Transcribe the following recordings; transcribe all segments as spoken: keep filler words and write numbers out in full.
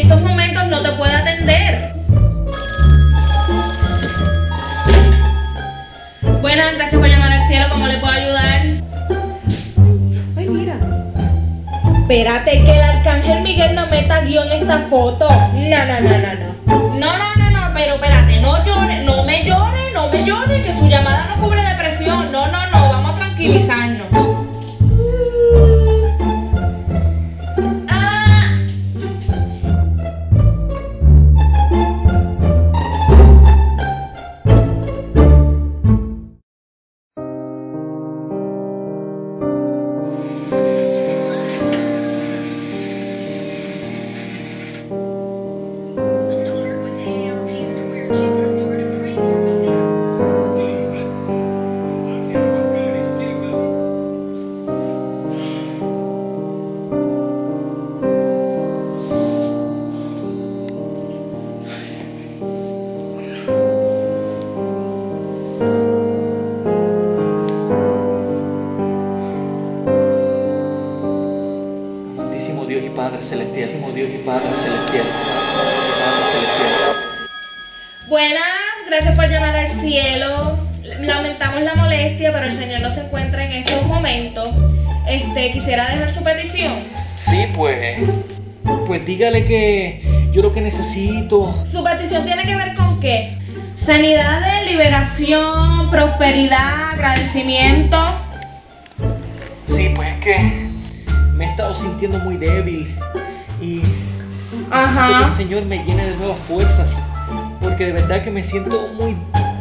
estos momentos no te puede atender. Buenas, gracias por llamar al cielo, ¿cómo le puedo ayudar? Ay, mira. Espérate que el arcángel Miguel no me taguió en esta foto. No, no, no, no, no. No, no, no, no, pero espérate, no llores, no me llores, no me llores, que su llamada no cubre depresión. No, no, no, vamos a tranquilizarnos. Celestial, Dios y Padre Celestial, Padre Celestial. Buenas, gracias por llamar al cielo. Lamentamos la molestia, pero el Señor no se encuentra en estos momentos. Este, quisiera dejar su petición. Sí, pues, pues dígale que yo lo que necesito. Su petición tiene que ver con qué? Sanidad, liberación, prosperidad, agradecimiento. Sí, pues es que me he estado sintiendo muy débil y necesito que el Señor me llene de nuevas fuerzas, porque de verdad que me siento muy,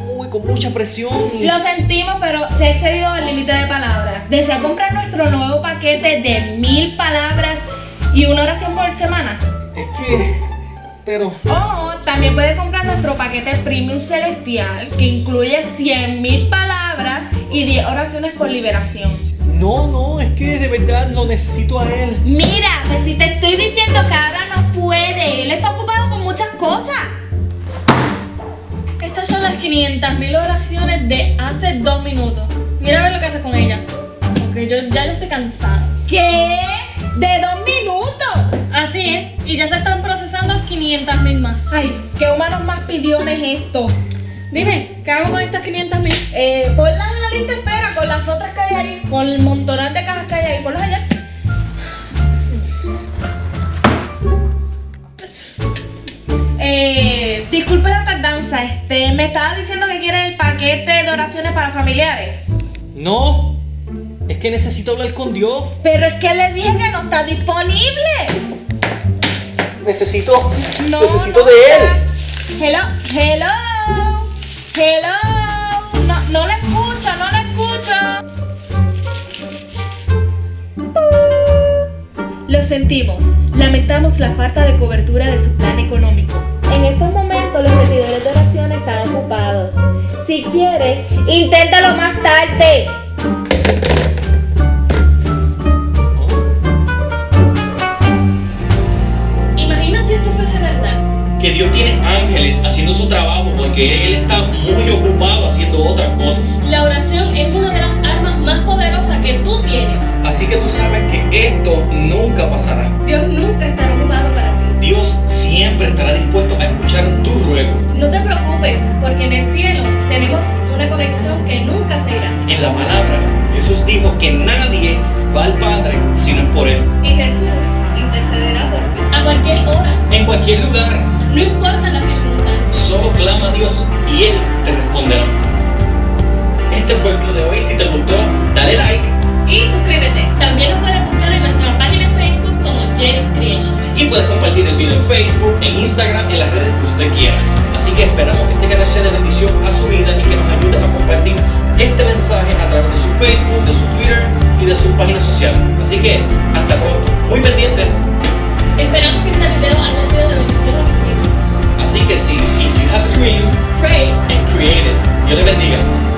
muy con mucha presión. Y... Lo sentimos, pero se ha excedido el límite de palabras. Desea comprar nuestro nuevo paquete de mil palabras y una oración por semana. Es que, pero... O también puede comprar nuestro paquete Premium Celestial, que incluye cien mil palabras y diez oraciones por liberación. No, no, es que de verdad lo necesito a él. Mira, pues si te estoy diciendo que ahora no puede. Él está ocupado con muchas cosas. Estas son las quinientas mil oraciones de hace dos minutos. Mira a ver lo que hace con ella. Porque yo ya le estoy cansada. ¿Qué? ¿De dos minutos? Así es, y ya se están procesando quinientas mil más. Ay, qué humanos más pidiones esto. Dime, ¿qué hago con estas quinientas mil? Eh, ponlas en la lista espera, con las otras que hay ahí, con el montonal de cajas que hay ahí, ponlas allá. Eh, disculpe la tardanza, este, me estaba diciendo que quieren el paquete de oraciones para familiares. No, es que necesito hablar con Dios. Pero es que le dije que no está disponible. Necesito, no, necesito no de él. Hello, hello. Hello, no, no la escucho, no la escucho. Lo sentimos, lamentamos la falta de cobertura de su plan económico. En estos momentos los servidores de oración están ocupados. Si quieres, inténtalo más tarde. Imagina si esto fuese verdad. Que Dios tiene ángeles haciendo su trabajo, porque Él está muy ocupado haciendo otras cosas. La oración es una de las armas más poderosas que tú tienes. Así que tú sabes que esto nunca pasará. Dios nunca estará ocupado para ti. Dios siempre estará dispuesto a escuchar tu ruego. No te preocupes, porque en el cielo tenemos una conexión que nunca se irá. En la palabra, Jesús dijo que nadie va al Padre si no es por Él. Y Jesús intercederá por ti. A cualquier hora. En cualquier lugar. No importa las circunstancias. Solo clama a Dios y Él te responderá. Este fue el video de hoy. Si te gustó, dale like y suscríbete. También nos puedes buscar en nuestra página en Facebook como Jerry Creation. Y puedes compartir el video en Facebook, en Instagram, en las redes que usted quiera. Así que esperamos que este canal sea de bendición a su vida y que nos ayude a compartir este mensaje a través de su Facebook, de su Twitter y de sus páginas sociales. Así que hasta pronto. Muy pendientes. Esperamos que este video haya sido de bendición a su vida. Así que sí, if you have a dream, pray and create it. Dios les bendiga.